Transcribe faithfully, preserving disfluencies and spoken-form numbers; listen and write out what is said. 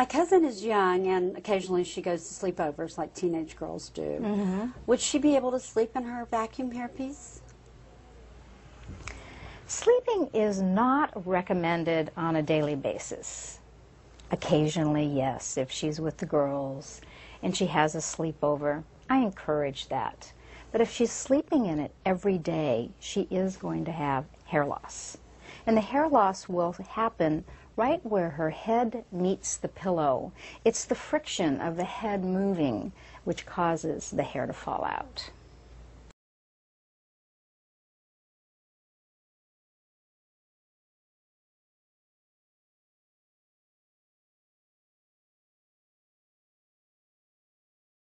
My cousin is young, and occasionally she goes to sleepovers like teenage girls do. Mm-hmm. Would she be able to sleep in her vacuum hairpiece? Sleeping is not recommended on a daily basis. Occasionally, yes, if she's with the girls and she has a sleepover, I encourage that. But if she's sleeping in it every day, she is going to have hair loss. And the hair loss will happen right where her head meets the pillow. It's the friction of the head moving which causes the hair to fall out.